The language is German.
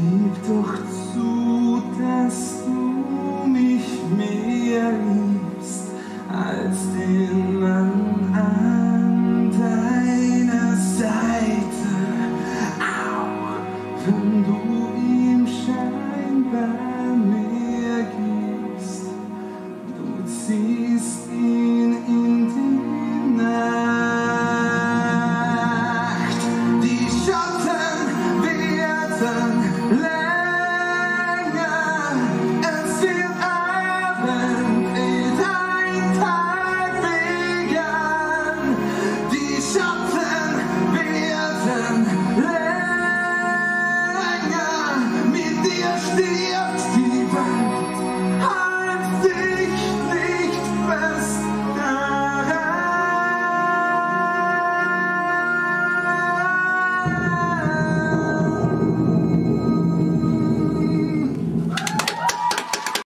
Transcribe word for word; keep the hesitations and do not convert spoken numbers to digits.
Gib doch zu, dass du mich mehr liebst als den Mann an deiner Seite, auch wenn du